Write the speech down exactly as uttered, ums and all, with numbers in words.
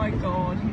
my god.